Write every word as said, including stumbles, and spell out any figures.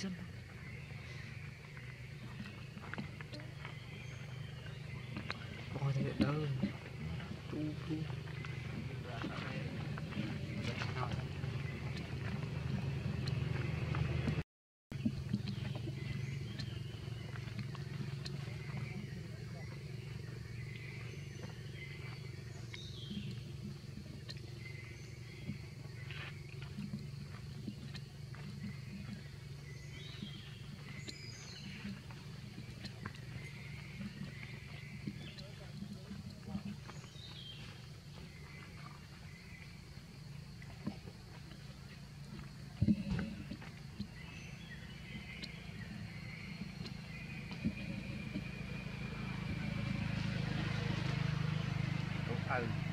Jason. Why did it go? I